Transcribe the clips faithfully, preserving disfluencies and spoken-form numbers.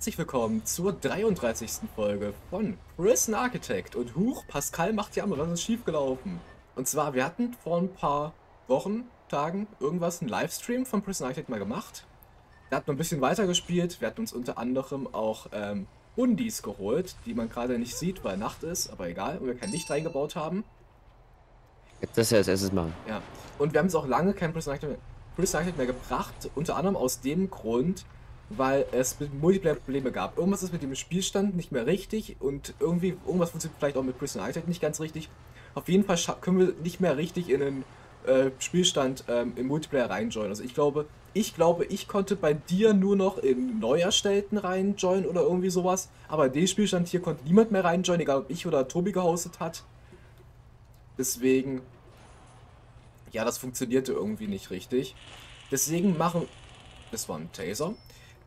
herzlich willkommen zur dreiunddreißigsten Folge von Prison Architect. Und huch, Pascal macht ja mal was ist schiefgelaufen. Und zwar, wir hatten vor ein paar Wochen, Tagen, irgendwas, einen Livestream von Prison Architect mal gemacht. Da hatten wir ein bisschen weitergespielt. Wir hatten uns unter anderem auch ähm, Undis geholt, die man gerade nicht sieht, weil Nacht ist, aber egal, und wir kein Licht reingebaut haben. Das ja als erstes machen. Ja, und wir haben es auch lange kein Prison Architect mehr, Prison Architect mehr gebracht, unter anderem aus dem Grund, weil es mit Multiplayer-Probleme gab. Irgendwas ist mit dem Spielstand nicht mehr richtig und irgendwie irgendwas funktioniert vielleicht auch mit Prison Architect nicht ganz richtig. Auf jeden Fall können wir nicht mehr richtig in den äh, Spielstand ähm, im Multiplayer reinjoinen. Also ich glaube, ich glaube, ich konnte bei dir nur noch in neu erstellten reinjoinen oder irgendwie sowas, aber in den Spielstand hier konnte niemand mehr reinjoinen, egal ob ich oder Tobi gehostet hat. Deswegen, ja, das funktionierte irgendwie nicht richtig. Deswegen machen, das war ein Taser.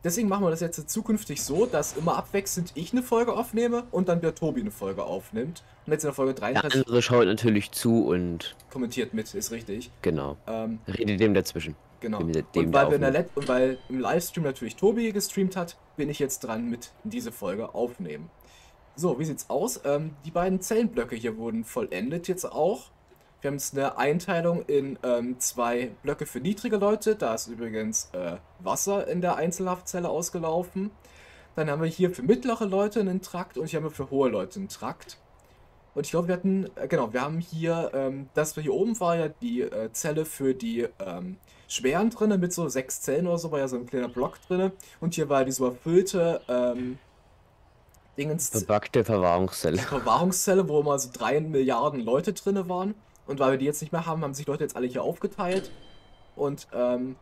Deswegen machen wir das jetzt zukünftig so, dass immer abwechselnd ich eine Folge aufnehme und dann der Tobi eine Folge aufnimmt. Und jetzt in der Folge dreiunddreißig... Der andere schaut natürlich zu und... kommentiert mit, ist richtig. Genau. Ähm, Redet dem dazwischen. Genau. Dem, dem und, weil wir in der und weil im Livestream natürlich Tobi gestreamt hat, bin ich jetzt dran mit diese Folge aufnehmen. So, wie sieht's aus? Ähm, die beiden Zellenblöcke hier wurden vollendet jetzt auch. Wir haben jetzt eine Einteilung in ähm, zwei Blöcke für niedrige Leute. Da ist übrigens äh, Wasser in der Einzelhaftzelle ausgelaufen. Dann haben wir hier für mittlere Leute einen Trakt und hier haben wir für hohe Leute einen Trakt. Und ich glaube, wir hatten, äh, genau, wir haben hier, ähm, das hier oben war ja die äh, Zelle für die ähm, Schweren drin, mit so sechs Zellen oder so, war ja so ein kleiner Block drin. Und hier war diese überfüllte, ähm, Dingens... verbackte Verwahrungszelle. Verwahrungszelle, wo immer so drei Milliarden Leute drin waren. Und weil wir die jetzt nicht mehr haben, haben sich Leute jetzt alle hier aufgeteilt. Und, ähm,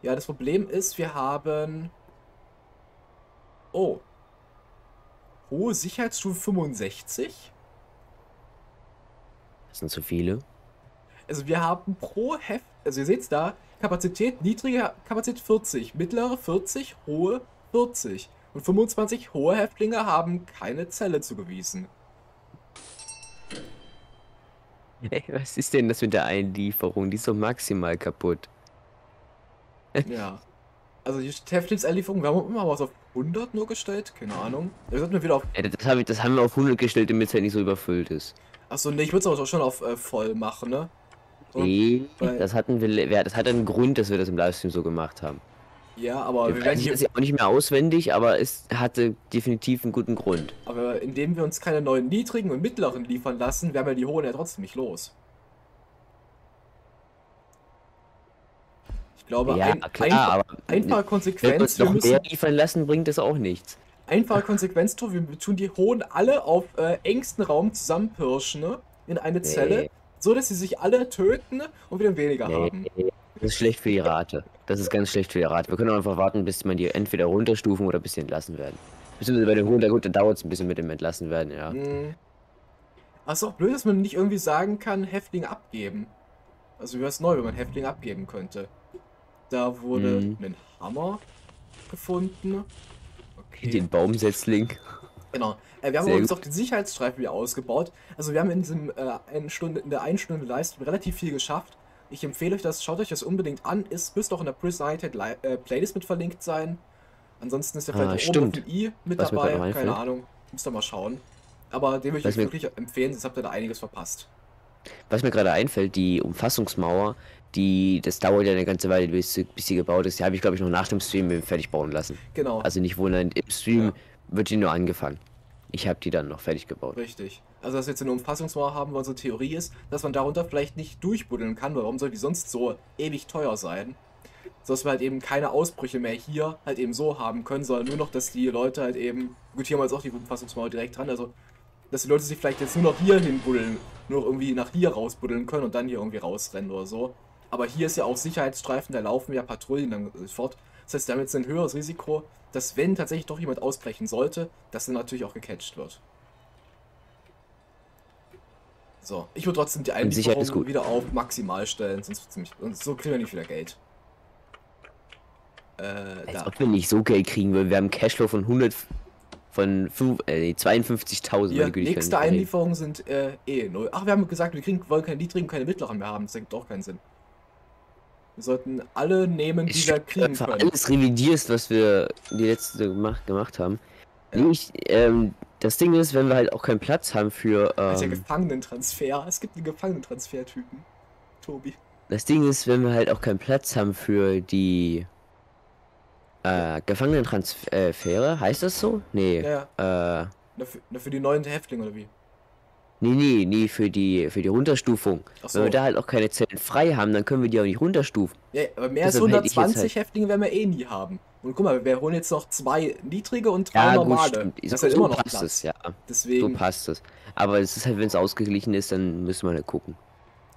ja, das Problem ist, wir haben... Oh. Hohe Sicherheitsstufe fünfundsechzig? Das sind zu viele. Also wir haben pro Heft, also ihr seht's da, Kapazität niedrige, Kapazität vierzig, mittlere vierzig, hohe vierzig. Und fünfundzwanzig hohe Häftlinge haben keine Zelle zugewiesen. Ey, was ist denn das mit der Einlieferung? Die ist doch maximal kaputt. Ja. Also die Teflips-Erlieferung, wir haben immer was auf hundert nur gestellt? Keine Ahnung. Das, wieder auf ja, das, hab ich, das haben wir auf hundert gestellt, damit es halt nicht so überfüllt ist. Achso, ne, ich würde es aber schon auf äh, voll machen, ne? Und nee, das hatten wir, das hat einen Grund, dass wir das im Livestream so gemacht haben. Ja, aber wir, wir werden hier... das ja auch nicht mehr auswendig, aber es hatte definitiv einen guten Grund. Aber indem wir uns keine neuen niedrigen und mittleren liefern lassen, werden wir die hohen ja trotzdem nicht los. Ich glaube, ja, ein, klar, ein, aber einfache Konsequenz... Wenn wir uns noch wir müssen, mehr liefern lassen, bringt das auch nichts. Einfache Konsequenz, wir tun die hohen alle auf äh, engstem Raum zusammenpirschen, ne? In eine Zelle, nee. So dass sie sich alle töten und wieder weniger nee. haben. Das ist schlecht für die Rate. Das ist ganz schlecht für die Rate. Wir können auch einfach warten, bis man die entweder runterstufen oder bis sie entlassen werden. Beziehungsweise bei den hohen, gut, dann dauert es ein bisschen mit dem entlassen werden, ja. Mhm. Aber es ist auch blöd, dass man nicht irgendwie sagen kann, Häftling abgeben. Also wäre es neu, wenn man Häftling abgeben könnte. Da wurde mhm. ein Hammer gefunden. Okay. Den Baumsetzling. Genau. Äh, wir haben uns auch den Sicherheitsstreifen wieder ausgebaut. Also wir haben in, diesem, äh, eine Stunde, in der einen Stunde Livestream relativ viel geschafft. Ich empfehle euch das, schaut euch das unbedingt an. Es müsste auch in der Prison Architect äh, Playlist mit verlinkt sein. Ansonsten ist ja vielleicht ah, oben I mit was dabei. Keine einfällt. Ahnung, müsst ihr mal schauen. Aber dem würde ich euch wirklich empfehlen, sonst habt ihr da einiges verpasst. Was mir gerade einfällt, die Umfassungsmauer, die das dauert ja eine ganze Weile, bis sie, bis sie gebaut ist. Die habe ich, glaube ich, noch nach dem Stream fertig bauen lassen. Genau. Also nicht wundern, im Stream ja. wird die nur angefangen. Ich habe die dann noch fertig gebaut. Richtig. Also dass wir jetzt eine Umfassungsmauer haben, weil unsere Theorie ist, dass man darunter vielleicht nicht durchbuddeln kann, weil warum soll die sonst so ewig teuer sein? So dass wir halt eben keine Ausbrüche mehr hier halt eben so haben können, sondern nur noch, dass die Leute halt eben, gut, hier haben wir jetzt auch die Umfassungsmauer direkt dran, also dass die Leute sich vielleicht jetzt nur noch hier hinbuddeln, nur noch irgendwie nach hier rausbuddeln können und dann hier irgendwie rausrennen oder so. Aber hier ist ja auch Sicherheitsstreifen, da laufen ja Patrouillen dann fort. Das heißt, damit ist ein höheres Risiko, dass wenn tatsächlich doch jemand ausbrechen sollte, dass er natürlich auch gecatcht wird. So, ich würde trotzdem die Einlieferung wieder auf maximal stellen, sonst, ziemlich, sonst so kriegen wir nicht wieder Geld. Äh, Als da. ob wir nicht so Geld kriegen würden, wir haben Cashflow von hundert, von äh, zweiundfünfzigtausend. Ja, nächste Einlieferung sind äh, eh null. Ach, wir haben gesagt, wir kriegen, wollen keine niedrigen, keine mittleren mehr haben, das ergibt auch keinen Sinn. Wir sollten alle nehmen, die ich wir kriegen können. Wenn du alles revidierst, was wir die letzte gemacht, gemacht haben. Ja. Nicht, ähm, das Ding ist, wenn wir halt auch keinen Platz haben für... Ähm, das ist ja Gefangenentransfer. Es gibt einen Gefangenentransfer-Typen, Tobi. Das Ding ist, wenn wir halt auch keinen Platz haben für die... Äh, Gefangenentransfere, heißt das so? Nee. Ja, ja. Äh, na für, na für die neuen Häftlinge oder wie? Nee, nee, nee, für die, für die Runterstufung. So. Wenn wir da halt auch keine Zellen frei haben, dann können wir die auch nicht runterstufen. Ja, aber mehr Deshalb als hundertzwanzig Häftlinge werden wir eh nie haben. Und guck mal, wir holen jetzt noch zwei niedrige und drei ja, normale. Gut, das ist halt so immer noch passt Platz. Es, ja. Deswegen... So passt es. Aber es ist halt, wenn es ausgeglichen ist, dann müssen wir halt gucken.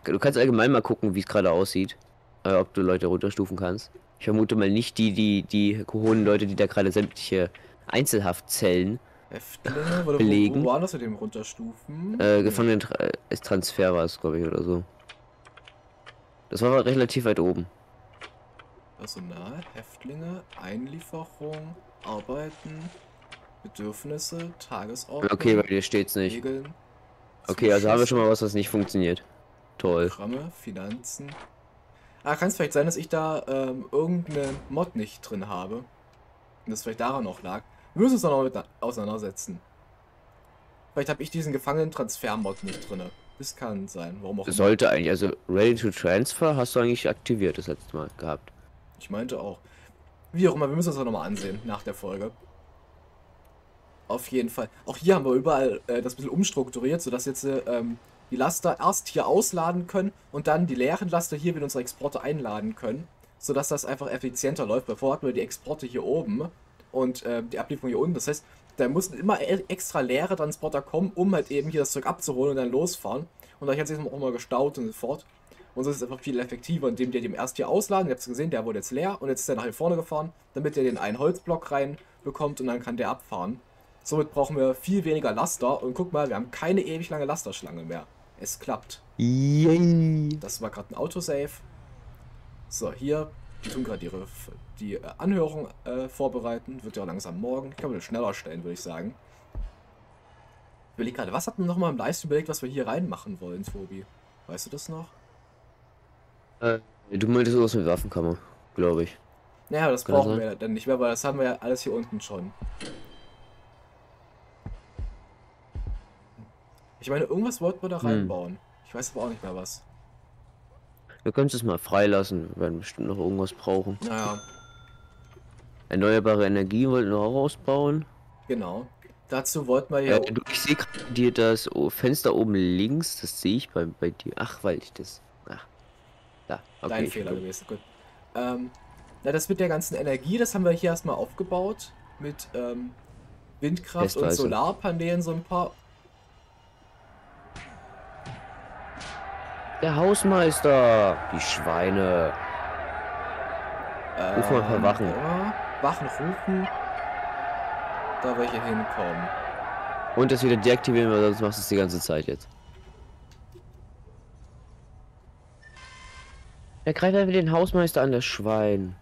Du kannst allgemein mal gucken, wie es gerade aussieht. Äh, ob du Leute runterstufen kannst. Ich vermute mal nicht die, die, die hohen Leute, die da gerade sämtliche Einzelhaftzellen... Häftlinge, oder belegen. Wo, wo anders mit dem runterstufen? Äh, Gefangenentransfer war es, glaube ich, oder so. Das war aber relativ weit oben. Personal, Häftlinge, Einlieferung, Arbeiten, Bedürfnisse, Tagesordnung. Okay, bei dir steht's nicht. Regeln, okay, also haben wir schon mal was, was nicht funktioniert. Toll. Programme, Finanzen. Ah, kann es vielleicht sein, dass ich da ähm, irgendeinen Mod nicht drin habe? Und das vielleicht daran auch lag. Wir müssen uns noch mit auseinandersetzen. Vielleicht habe ich diesen Gefangenentransfer-Mod nicht drin. Das kann sein. Warum auch? Sollte eigentlich. Also Ready to Transfer hast du eigentlich aktiviert das letzte Mal gehabt. Ich meinte auch. Wie auch immer, wir müssen uns das nochmal ansehen nach der Folge. Auf jeden Fall. Auch hier haben wir überall äh, das ein bisschen umstrukturiert, sodass jetzt äh, die Laster erst hier ausladen können und dann die leeren Laster hier mit unsere Exporte einladen können, sodass das einfach effizienter läuft. Bevor hatten wir die Exporte hier oben. Und äh, die Ablieferung hier unten, das heißt, da mussten immer extra leere Transporter kommen, um halt eben hier das Zeug abzuholen und dann losfahren. Und da hat sich auch mal gestaut und so fort. Und so ist es einfach viel effektiver, indem die dem erst hier ausladen. Ihr habt es gesehen, der wurde jetzt leer und jetzt ist er nach hier vorne gefahren, damit er den einen Holzblock reinbekommt und dann kann der abfahren. Somit brauchen wir viel weniger Laster und guck mal, wir haben keine ewig lange Lasterschlange mehr. Es klappt. Yay. Das war gerade ein Autosave. So, hier... Die tun gerade ihre die Anhörung äh, vorbereiten. Wird ja langsam morgen. Ich kann mir das schneller stellen, würde ich sagen. Ich überlege gerade, was hat man nochmal im Livestream überlegt, was wir hier reinmachen wollen, Tobi? Weißt du das noch? Äh, du meintest sowas mit Waffenkammer, glaube ich. Naja, das kann brauchen das wir dann nicht mehr, weil das haben wir ja alles hier unten schon. Ich meine, irgendwas wollten wir da reinbauen. Hm. Ich weiß aber auch nicht mehr was. Wir können es mal freilassen, wir werden bestimmt noch irgendwas brauchen. Naja. Erneuerbare Energie wollten wir auch ausbauen. Genau. Dazu wollten wir ja... Äh, ich sehe dir das Fenster oben links, das sehe ich bei, bei dir. Ach, weil ich das... Ach. Da, okay. Dein Fehler gewesen, gut. Ähm, na, das mit der ganzen Energie, das haben wir hier erstmal aufgebaut. Mit ähm, Windkraft Festweise. Und Solarpanelen, so ein paar... Der Hausmeister! Die Schweine! Ähm, Ruf mal ein paar Wachen. Ja, Wachen rufen. Da will ich hier hinkommen. Und das wieder deaktivieren, weil sonst machst du es die ganze Zeit jetzt. Da greift einfach den Hausmeister an, das Schwein.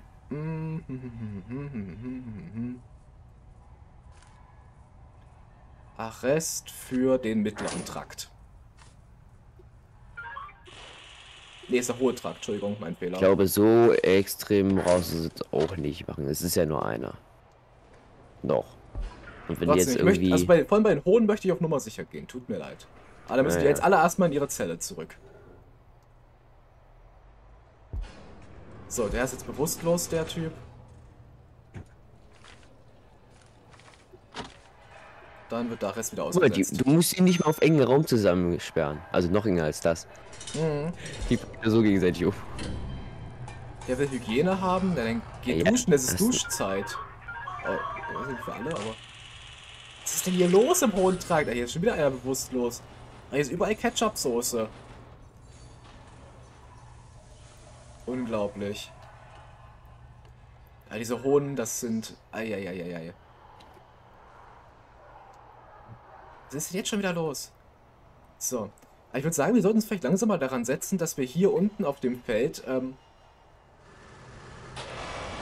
Arrest für den mittleren Trakt. Nee, ist der hohe Trakt, Entschuldigung, mein Fehler. Ich glaube, so extrem raus ist es auch nicht machen. Es ist ja nur einer. Noch. Und wenn Trotzdem, jetzt irgendwie... Möchte, also bei, vor allem bei den hohen möchte ich auf Nummer sicher gehen, tut mir leid. Aber dann müssen naja. die jetzt alle erstmal in ihre Zelle zurück. So, der ist jetzt bewusstlos, der Typ. Dann wird der Rest wieder ausgesetzt. Du musst ihn nicht mal auf engen Raum zusammensperren. Also noch enger als das. Mhm. Die bringt so gegenseitig auf. Der will Hygiene haben, dann geht ja, duschen, das ist Duschzeit. Oh, das ist nicht für alle, aber... Was ist denn hier los im hohen Trakt? Hier ist schon wieder einer bewusstlos. Hier ist überall Ketchup-Soße. Unglaublich. Ja, diese hohen, das sind... Eieieiei. Was ist denn jetzt schon wieder los? So. Ich würde sagen, wir sollten uns vielleicht langsam mal daran setzen, dass wir hier unten auf dem Feld, ähm...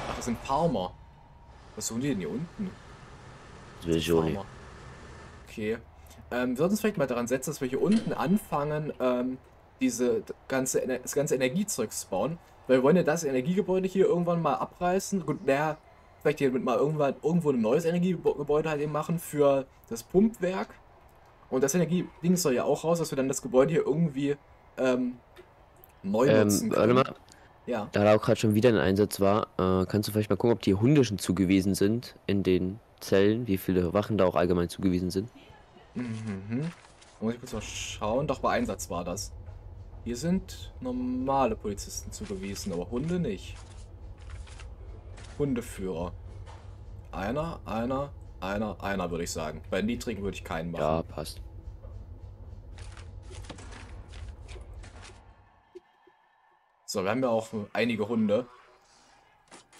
Ach, das sind Farmer. Was suchen die denn hier unten? Farmer. Okay. Ähm, wir sollten uns vielleicht mal daran setzen, dass wir hier unten anfangen, ähm, diese ganze, das ganze Energiezeug zu bauen. Weil wir wollen ja das Energiegebäude hier irgendwann mal abreißen. Gut, naja, vielleicht hier mit mal irgendwann irgendwo ein neues Energiegebäude halt eben machen für das Pumpwerk. Und das Energieding soll ja auch raus, dass wir dann das Gebäude hier irgendwie ähm, neu ähm, nutzen können. Warte mal. Ja. Da da auch gerade schon wieder ein Einsatz war, äh, kannst du vielleicht mal gucken, ob die Hunde schon zugewiesen sind in den Zellen, wie viele Wachen da auch allgemein zugewiesen sind. Mhm. Da muss ich kurz mal schauen. Doch, bei Einsatz war das. Hier sind normale Polizisten zugewiesen, aber Hunde nicht. Hundeführer. Einer, einer, einer, einer würde ich sagen. Bei niedrigen würde ich keinen machen. Ja, passt. So, wir haben ja auch einige Hunde.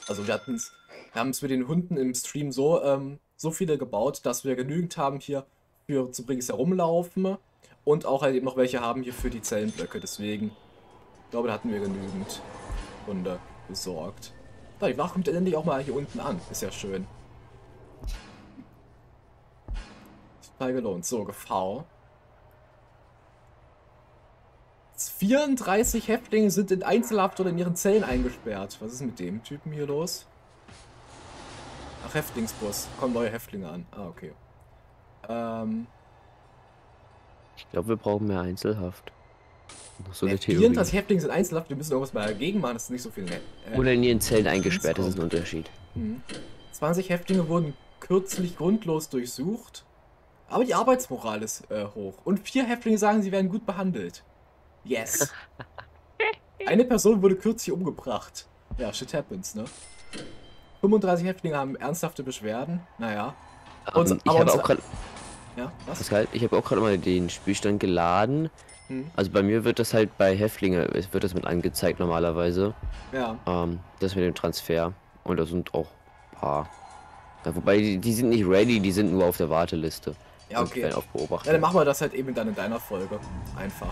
Also wir hatten es, wir haben es mit den Hunden im Stream so, ähm, so viele gebaut, dass wir genügend haben hier für zu bringen, herumlaufen. Und auch halt eben noch welche haben hier für die Zellenblöcke. Deswegen, ich glaube, da hatten wir genügend Hunde besorgt. Da, die Wache kommt endlich auch mal hier unten an. Ist ja schön. Total gelohnt. So, Gefahr. vierunddreißig Häftlinge sind in Einzelhaft oder in ihren Zellen eingesperrt. Was ist mit dem Typen hier los? Ach, Häftlingsbus. Kommen neue Häftlinge an. Ah, okay. Ähm... Ich glaube, wir brauchen mehr Einzelhaft. So eine Theorie. vierunddreißig Häftlinge sind Einzelhaft, wir müssen irgendwas mal dagegen machen, das ist nicht so viel. Äh, Oder in ihren Zellen eingesperrt, das ist ein Unterschied. Mhm. zwanzig Häftlinge wurden kürzlich grundlos durchsucht, aber die Arbeitsmoral ist äh, hoch. Und vier Häftlinge sagen, sie werden gut behandelt. Yes. Eine Person wurde kürzlich umgebracht. Ja, shit happens, ne? fünfunddreißig Häftlinge haben ernsthafte Beschwerden, naja. Und, um, ich aber auch gerade... Ja, was? Das halt, ich habe auch gerade mal den Spielstand geladen. Hm. Also bei mir wird das halt bei Häftlinge, wird das mit angezeigt normalerweise. Ja. Ähm, das mit dem Transfer. Und da sind auch ein paar. Ja, wobei, die, die sind nicht ready, die sind nur auf der Warteliste. Ja, okay. Werden auch beobachtet. Ja, dann machen wir das halt eben dann in deiner Folge. Einfach.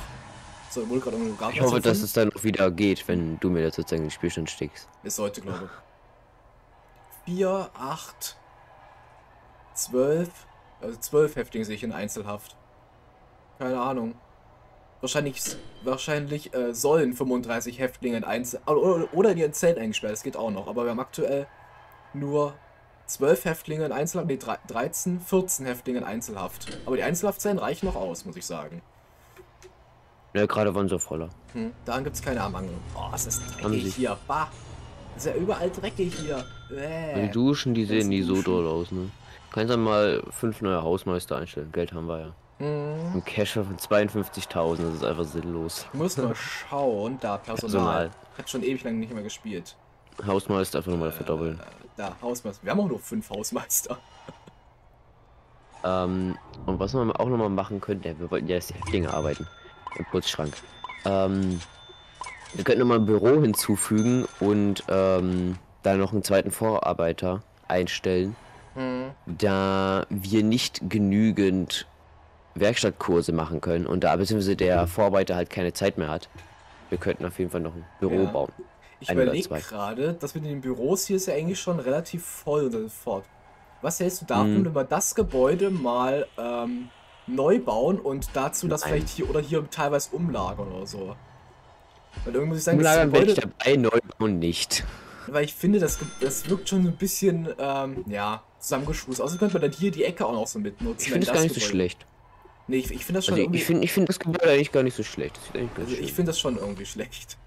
So, ich, grad ich hoffe, dass es dann auch wieder geht, wenn du mir jetzt sozusagen den Spielstand stickst. Es sollte, glaube ich. vier, acht, zwölf... Also zwölf Häftlinge sehe ich in Einzelhaft. Keine Ahnung. Wahrscheinlich, wahrscheinlich äh, sollen fünfunddreißig Häftlinge in Einzel... Oder, oder in ihren Zellen eingesperrt, das geht auch noch. Aber wir haben aktuell nur zwölf Häftlinge in Einzelhaft. Nee, dreizehn, vierzehn Häftlinge in Einzelhaft. Aber die Einzelhaftzellen reichen noch aus, muss ich sagen. Ja, gerade waren sie voller. Hm, daran gibt es keine Ermangelung. Oh, es ist dreckig hier. Bah. Es ist ja überall dreckig hier. Äh. Die Duschen, die sehen nie so doll aus, ne? Kannst du mal fünf neue Hausmeister einstellen? Geld haben wir ja. Mhm. Ein Casher von zweiundfünfzigtausend, das ist einfach sinnlos. Du musst mal schauen, da Personal. Personal. Hat schon ewig lange nicht mehr gespielt. Hausmeister einfach nochmal äh, verdoppeln. Da, Hausmeister. Wir haben auch nur fünf Hausmeister. Ähm, und was man auch nochmal machen könnte, wir wollten ja jetzt die Häftlinge arbeiten. Im Putzschrank. Ähm, wir könnten nochmal ein Büro hinzufügen und ähm, da noch einen zweiten Vorarbeiter einstellen. Da wir nicht genügend Werkstattkurse machen können und da beziehungsweise der Vorarbeiter halt keine Zeit mehr hat, wir könnten auf jeden Fall noch ein Büro ja. bauen. Ich überlege gerade, dass mit den Büros hier ist ja eigentlich schon relativ voll und fort. Was hältst du davon, hm. wenn wir das Gebäude mal ähm, neu bauen und dazu das Nein. vielleicht hier oder hier teilweise umlagern oder so? Weil irgendwie muss ich sagen, umlagern werde ich dabei, neu bauen nicht. Weil ich finde, das, das wirkt schon ein bisschen, ähm, ja, zusammengeschwust. Außerdem könnte man dann hier die Ecke auch noch so mitnutzen. Ich finde das gar nicht so schlecht. Nee, ich, ich finde das schon also irgendwie... Ich finde ich find das Gebäude eigentlich gar nicht so schlecht. Das sieht also ich finde das schon irgendwie schlecht.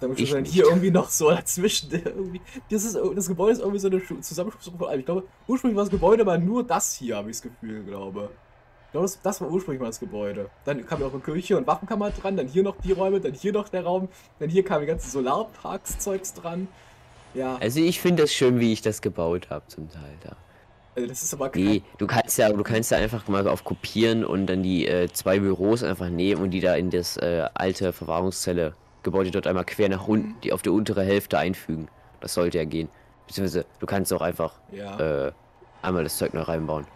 Damit ich dann hier irgendwie noch so dazwischen irgendwie... Das, ist, das Gebäude ist irgendwie so eine Zusammenschwung von allem. Ich glaube, ursprünglich war das Gebäude mal nur das hier, habe ich das Gefühl, glaube ich. glaube, das, das war ursprünglich mal das Gebäude. Dann kam ja auch eine Kirche und Waffenkammer dran, dann hier noch die Räume, dann hier noch der Raum, dann hier kam die ganze Solarparks-Zeugs dran. Ja. Also ich finde das schön, wie ich das gebaut habe zum Teil da. Also das ist aber kein... Nee, du kannst ja, du kannst ja einfach mal auf kopieren und dann die äh, zwei Büros einfach nehmen und die da in das äh, alte Verwahrungszelle Gebäude dort einmal quer nach unten, mhm. die auf die untere Hälfte einfügen. Das sollte ja gehen. Beziehungsweise du kannst auch einfach ja. äh, einmal das Zeug noch reinbauen.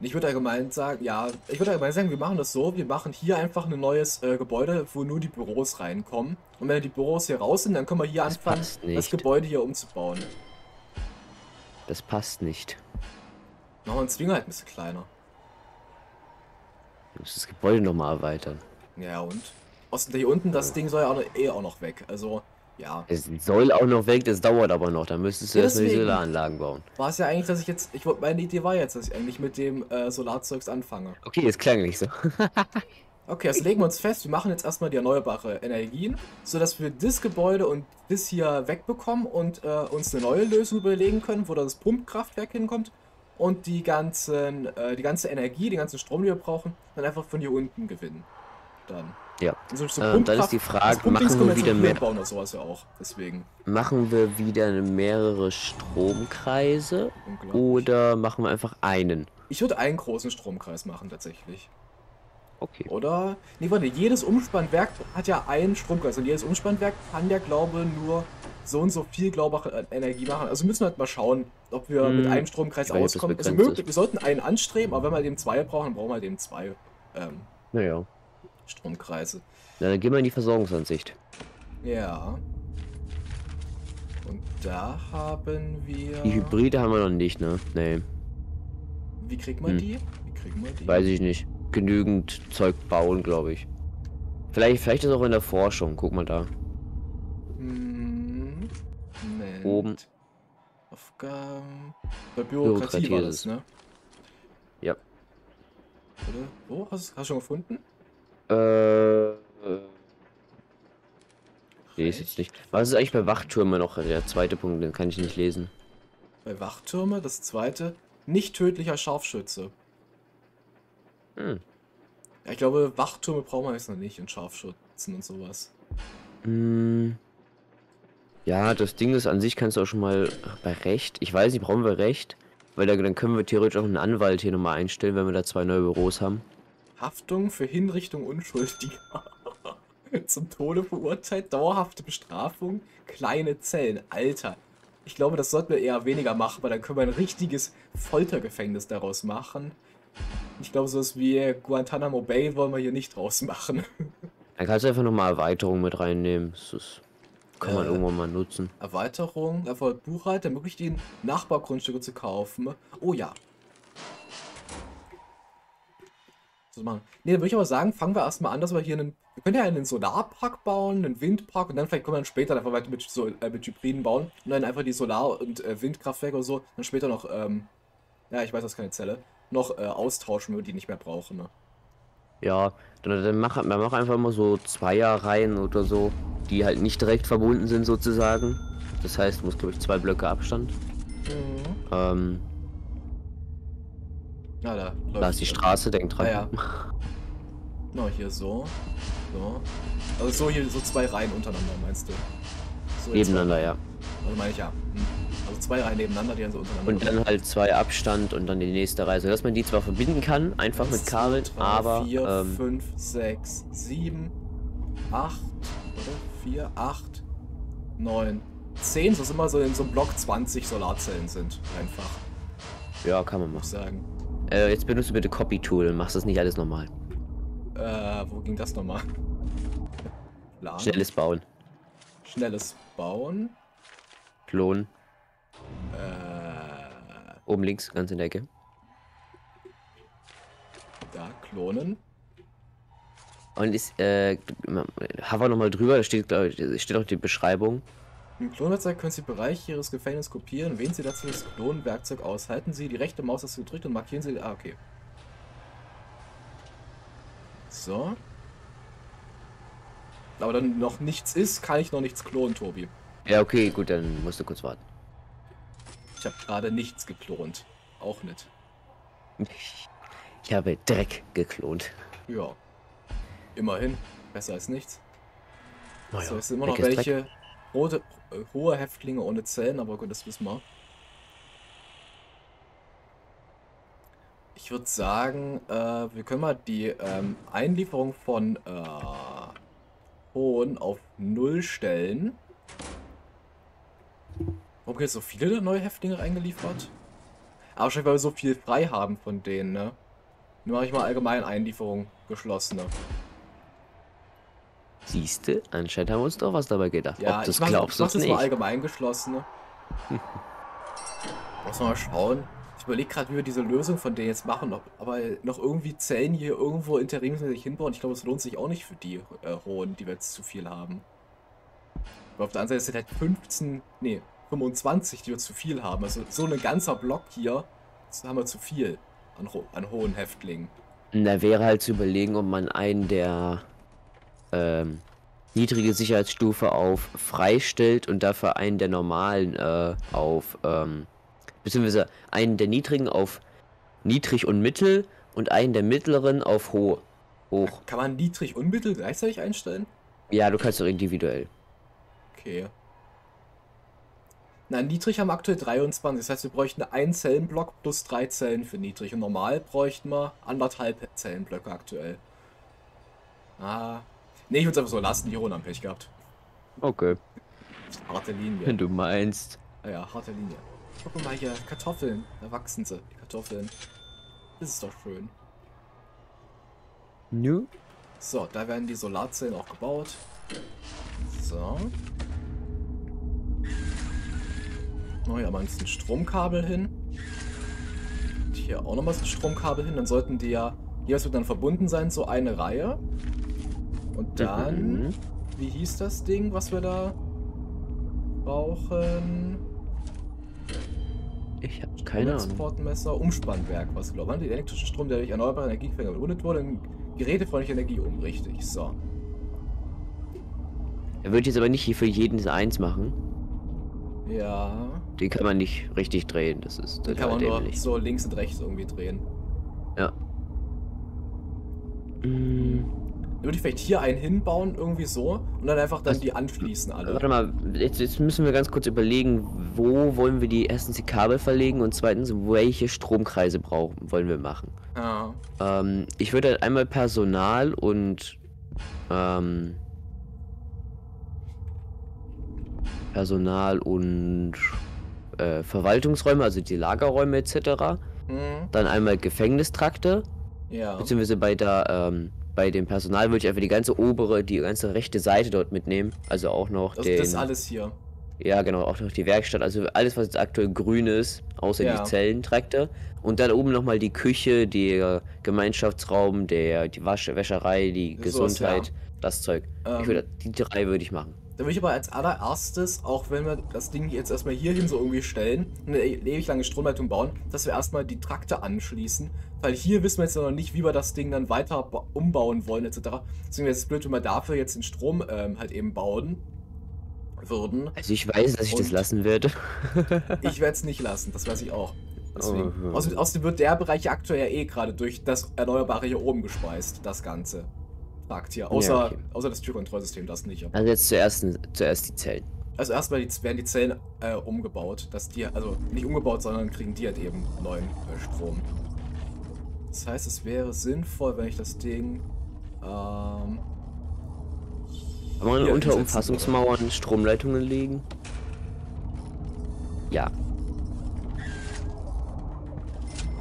Ich würde allgemein sagen, ja, ich würde allgemein sagen, wir machen das so, wir machen hier einfach ein neues äh, Gebäude, wo nur die Büros reinkommen. Und wenn die Büros hier raus sind, dann können wir hier das anfangen, das Gebäude hier umzubauen. Das passt nicht. Machen wir einen Zwinger halt ein bisschen kleiner. Du musst das Gebäude nochmal erweitern. Ja, und? Außerdem hier unten, das Ding soll ja auch noch, eh auch noch weg. Also, Ja. Es soll auch noch weg, das dauert aber noch. Da müsstest du ja, erstmal die Solaranlagen bauen. War es ja eigentlich, dass ich jetzt. Ich wollte meine Idee war jetzt, dass ich eigentlich mit dem äh, Solarzeugs anfange. Okay, jetzt klang nicht so. Okay, also legen wir uns fest, wir machen jetzt erstmal die erneuerbare Energien, sodass wir das Gebäude und das hier wegbekommen und äh, uns eine neue Lösung überlegen können, wo das Pumpkraftwerk hinkommt und die ganzen, äh, die ganze Energie, den ganzen Strom, den wir brauchen, dann einfach von hier unten gewinnen. Dann. Ja. Also so äh, dann ist die Frage, machen wir wieder mehr. Bauen oder sowas ja auch. Deswegen. Machen wir wieder mehrere Stromkreise oder machen wir einfach einen? Ich würde einen großen Stromkreis machen tatsächlich. Okay. Oder? Nee, warte, jedes Umspannwerk hat ja einen Stromkreis und jedes Umspannwerk kann ja, glaube ich, nur so und so viel, glaube ich, Energie machen. Also müssen wir halt mal schauen, ob wir hm. mit einem Stromkreis weiß, auskommen. Also möglich, wir sollten einen anstreben, aber wenn wir dem zwei brauchen, dann brauchen wir dem zwei ähm, naja. Stromkreise. Na, dann gehen wir in die Versorgungsansicht. Ja. Und da haben wir... Die Hybride haben wir noch nicht, ne? Nee. Wie kriegt man hm. die? Wie kriegen wir die? Weiß ich nicht. Genügend Zeug bauen, glaube ich. Vielleicht, vielleicht ist auch in der Forschung. Guck mal da. Hm, oben. Aufgaben. Bei Bürokratie, Bürokratie war das, ne? Ja. Oder? Wo? Hast du schon gefunden? Äh. äh lese jetzt nicht. Was ist eigentlich bei Wachtürmen noch? Der zweite Punkt, den kann ich nicht lesen. Bei Wachtürme, das zweite. Nicht tödlicher Scharfschütze. Hm. Ja, ich glaube, Wachtürme brauchen wir jetzt noch nicht und Scharfschützen und sowas. Hm. Ja, das Ding ist, an sich kannst du auch schon mal bei Recht. Ich weiß nicht, brauchen wir Recht? Weil da, dann können wir theoretisch auch einen Anwalt hier nochmal einstellen, wenn wir da zwei neue Büros haben. Haftung für Hinrichtung Unschuldiger. Zum Tode verurteilt, dauerhafte Bestrafung, kleine Zellen. Alter, ich glaube, das sollten wir eher weniger machen, weil dann können wir ein richtiges Foltergefängnis daraus machen. Ich glaube, so ist wie Guantanamo Bay wollen wir hier nicht draus machen. Dann kannst du einfach nochmal Erweiterung mit reinnehmen. Das ist, kann man äh, irgendwann mal nutzen. Erweiterung, Erfolg Buchhalter, ermöglicht ihnen Nachbargrundstücke zu kaufen. Oh ja. So machen. Ne, dann würde ich aber sagen, fangen wir erstmal an, dass wir hier einen... Wir können ja einen Solarpark bauen, einen Windpark und dann vielleicht können wir dann später einfach weiter mit, so, äh, mit Hybriden bauen. Und dann einfach die Solar- und äh, Windkraftwerke oder so. Dann später noch, ähm... ja, ich weiß, das ist keine Zelle. Noch äh, austauschen, wenn wir die nicht mehr brauchen. Ne? Ja, dann, dann mach, man macht einfach mal so Zweierreihen oder so, die halt nicht direkt verbunden sind sozusagen. Das heißt, muss glaube ich zwei Blöcke Abstand. Mhm. Ähm, Na, da, da ist die Straße, denk dran. Ja, ja. No, hier so. So. Also so hier so zwei Reihen untereinander, meinst du? So nebeneinander, ja. Also meine ich ja. Hm. Also zwei Reihen nebeneinander, die dann so untereinander. Und dann halt zwei Abstand und dann die nächste Reihe. So, dass man die zwar verbinden kann, einfach eins, mit Kabeln, zwei, aber. vier, fünf, sechs, sieben, acht, oder? vier, acht, neun, zehn, so sind wir so in so einem Block zwanzig Solarzellen sind. Einfach. Ja, kann man mal sagen. Äh, jetzt benutzt du bitte Copy-Tool, machst das nicht alles nochmal. Äh, wo ging das nochmal? Schnelles Bauen. Schnelles Bauen. Klonen. Äh, Oben links, ganz in der Ecke. Da, klonen. Und ist, äh, hover nochmal drüber, da steht, glaub ich, steht auch die Beschreibung. Im Klonwerkzeug können Sie Bereiche Ihres Gefängnisses kopieren, wählen Sie dazu das Klonwerkzeug aus. Halten Sie die rechte Maustaste gedrückt und markieren Sie... Ah, okay. So. Aber dann noch nichts ist, kann ich noch nichts klonen, Tobi. Ja, okay, gut, dann musst du kurz warten. Ich habe gerade nichts geklont. Auch nicht. Ich habe Dreck geklont. Ja. Immerhin. Besser als nichts. Naja, so, es sind immer noch welche rote, äh, hohe Häftlinge ohne Zellen, aber gut, das wissen wir. Ich würde sagen, äh, wir können mal die ähm, Einlieferung von äh, Hohen auf null stellen. Warum jetzt so viele neue Häftlinge eingeliefert? Aber wahrscheinlich, weil wir so viel frei haben von denen, ne? Nur mache ich mal allgemein Einlieferung geschlossene. Siehste, anscheinend haben wir uns doch was dabei gedacht. Ja, ob du es glaubst oder nicht. Das war allgemein geschlossene. Muss man mal schauen. Ich überlege gerade, wie wir diese Lösung von denen jetzt machen. Ob, aber noch irgendwie Zellen hier irgendwo interimsmäßig hinbauen. Ich glaube, es lohnt sich auch nicht für die äh, Hohen, die wir jetzt zu viel haben. Aber auf der anderen Seite sind halt fünfzehn, nee, fünfundzwanzig, die wir zu viel haben. Also so ein ganzer Block hier, das haben wir zu viel an, an hohen Häftlingen. Da wäre halt zu überlegen, ob man einen der ähm, niedrige Sicherheitsstufe auf frei stellt und dafür einen der normalen äh, auf, ähm, beziehungsweise einen der niedrigen auf niedrig und mittel und einen der mittleren auf hoch. hoch. Kann man niedrig und mittel gleichzeitig einstellen? Ja, du kannst doch individuell. Okay. Na, niedrig haben wir aktuell dreiundzwanzig, das heißt, wir bräuchten einen Zellenblock plus drei Zellen für niedrig. Und normal bräuchten wir anderthalb Zellenblöcke aktuell. Ah. Ne, ich würde es einfach so lassen, die Runde haben Pech gehabt. Okay. Harte Linie. Wenn du meinst. Ah ja, harte Linie. Guck mal hier, Kartoffeln. Da wachsen sie, die Kartoffeln. Das ist doch schön. Nö. Ja. So, da werden die Solarzellen auch gebaut. So. Oh ja, mal ein Stromkabel hin. Und hier auch nochmal ein Stromkabel hin. Dann sollten die ja, jeweils wird dann verbunden sein, so eine Reihe. Und dann, mhm. wie hieß das Ding, was wir da brauchen? Ich habe keine Ahnung. Transportmesser, Umspannwerk, was glaube ich. Den elektrischen Strom, der durch erneuerbare Energiequellen verwendet wurde, in gerätefreundliche Energie um, richtig. So. Er wird jetzt aber nicht hier für jeden eins machen. Ja. Den kann man nicht richtig drehen, das ist... Den kann man nur so links und rechts irgendwie drehen. Ja. Mhm. Dann würde ich vielleicht hier einen hinbauen, irgendwie so, und dann einfach dann das, die anschließen alle. Warte mal, jetzt, jetzt müssen wir ganz kurz überlegen, wo wollen wir die erstens die Kabel verlegen und zweitens, welche Stromkreise brauchen, wollen wir machen. Ja. Ähm, ich würde halt einmal Personal und... Ähm, Personal und äh, Verwaltungsräume, also die Lagerräume et cetera. Mhm. Dann einmal Gefängnistrakte. Ja. Beziehungsweise bei der, ähm, bei dem Personal würde ich einfach die ganze obere, die ganze rechte Seite dort mitnehmen. Also auch noch das, den... Das ist alles hier. Ja, genau, auch noch die Werkstatt. Also alles, was jetzt aktuell grün ist, außer ja. die Zellentrakte. Und dann oben nochmal die Küche, der Gemeinschaftsraum, der, die Wasch Wäscherei, die so Gesundheit, ja. das Zeug. Ähm. Ich würde, die drei würde ich machen. Da würde ich aber als allererstes, auch wenn wir das Ding jetzt erstmal hier hin so irgendwie stellen und eine ewig lange Stromleitung bauen, dass wir erstmal die Trakte anschließen, weil hier wissen wir jetzt noch nicht, wie wir das Ding dann weiter umbauen wollen et cetera. Deswegen wäre es blöd, wenn wir dafür jetzt den Strom ähm, halt eben bauen würden. Also ich weiß, dass ich und das lassen werde. Ich werde es nicht lassen, das weiß ich auch. Deswegen. Oh. Außerdem, außerdem wird der Bereich aktuell ja eh gerade durch das Erneuerbare hier oben gespeist, das Ganze. Fakt hier, außer, ja, okay. außer das Türkontrollsystem, das nicht. Also jetzt zuerst, zuerst die Zellen. Also erstmal die, werden die Zellen äh, umgebaut, dass die, also nicht umgebaut, sondern kriegen die halt eben neuen äh, Strom. Das heißt, es wäre sinnvoll, wenn ich das Ding ähm, wollen unter Umfassungsmauern würde. Stromleitungen legen? Ja.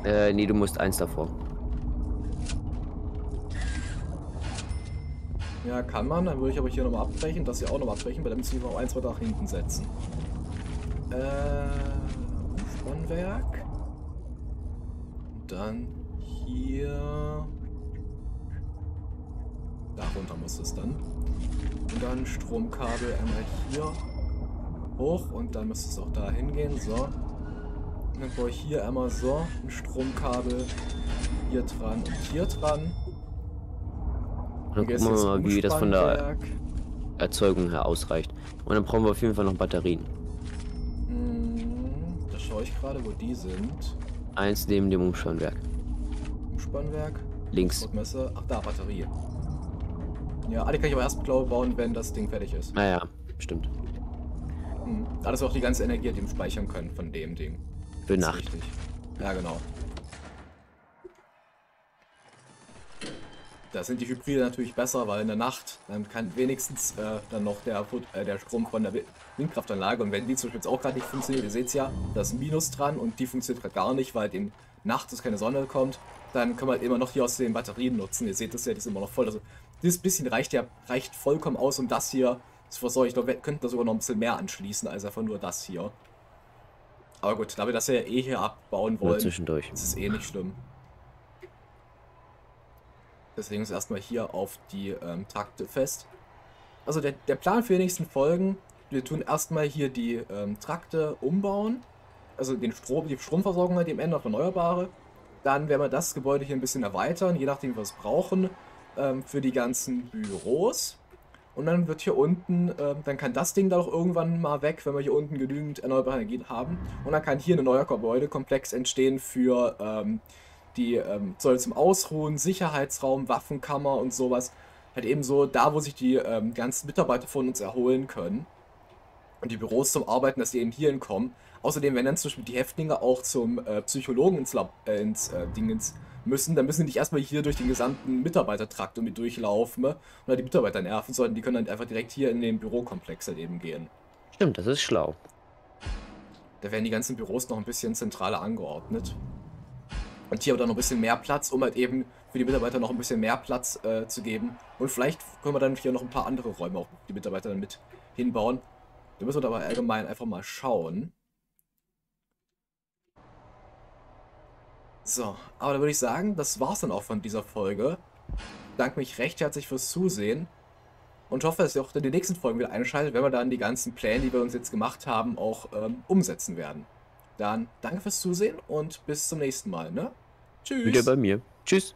Äh, nee, du musst eins davor. Ja, kann man. Dann würde ich aber hier nochmal abbrechen, das hier auch nochmal abbrechen, bei dem müssen wir auch eins weiter nach hinten setzen. Äh, Umspannwerk. Dann hier. Darunter muss es dann. Und dann Stromkabel einmal hier hoch und dann müsste es auch da hingehen. So. Und dann brauche ich hier einmal so ein Stromkabel hier dran und hier dran. Dann gucken wir mal, wie das von der Erzeugung her ausreicht. Und dann brauchen wir auf jeden Fall noch Batterien. Da schaue ich gerade, wo die sind. Eins neben dem Umspannwerk. Umspannwerk? Links. Ach da, Batterie. Ja, alle kann ich aber erst glaube bauen, wenn das Ding fertig ist. Naja, stimmt. Hm. Da das auch die ganze Energie dem speichern können von dem Ding. Für Nacht. Ja, genau. Da sind die Hybride natürlich besser, weil in der Nacht dann kann wenigstens äh, dann noch der, äh, der Strom von der Windkraftanlage und wenn die zum Beispiel jetzt auch gerade nicht funktioniert, ihr seht es ja, da ist ein Minus dran und die funktioniert gerade gar nicht, weil in Nacht es keine Sonne kommt, dann können wir halt immer noch hier aus den Batterien nutzen. Ihr seht das ja, die ist immer noch voll. Also dieses bisschen reicht ja reicht vollkommen aus, um das hier zu versorgen. Ich glaube, wir könnten da sogar noch ein bisschen mehr anschließen, als einfach nur das hier. Aber gut, da wir das ja eh hier abbauen wollen, zwischendurch. Ist es eh nicht schlimm. Deswegen ist erstmal hier auf die ähm, Trakte fest. Also der, der Plan für die nächsten Folgen, wir tun erstmal hier die ähm, Trakte umbauen, also den Strom, die Stromversorgung halt, die am Ende auf Erneuerbare. Dann werden wir das Gebäude hier ein bisschen erweitern, je nachdem, was wir brauchen, ähm, für die ganzen Büros. Und dann wird hier unten, äh, dann kann das Ding da doch irgendwann mal weg, wenn wir hier unten genügend erneuerbare Energien haben. Und dann kann hier ein neuer Gebäudekomplex entstehen für ähm, die ähm, Säule zum Ausruhen, Sicherheitsraum, Waffenkammer und sowas. Halt eben so da, wo sich die ähm, ganzen Mitarbeiter von uns erholen können. Und die Büros zum Arbeiten, dass die eben hierhin kommen. Außerdem, wenn dann zum Beispiel die Häftlinge auch zum äh, Psychologen ins, Lab, äh, ins äh, Dingens müssen, dann müssen die nicht erstmal hier durch den gesamten Mitarbeitertrakt irgendwie durchlaufen, ne? Oder die Mitarbeiter nerven, sondern die können dann einfach direkt hier in den Bürokomplex halt eben gehen. Stimmt, das ist schlau. Da werden die ganzen Büros noch ein bisschen zentraler angeordnet. Und hier aber dann noch ein bisschen mehr Platz, um halt eben für die Mitarbeiter noch ein bisschen mehr Platz äh, zu geben. Und vielleicht können wir dann hier noch ein paar andere Räume auch die Mitarbeiter dann mit hinbauen. Da müssen wir aber allgemein einfach mal schauen. So, aber da würde ich sagen, das war's dann auch von dieser Folge. Ich bedanke mich recht herzlich fürs Zusehen und hoffe, dass ihr auch in den nächsten Folgen wieder einschaltet, wenn wir dann die ganzen Pläne, die wir uns jetzt gemacht haben, auch ähm, umsetzen werden. Dann danke fürs Zusehen und bis zum nächsten Mal, ne? Tschüss. Wieder bei mir. Tschüss.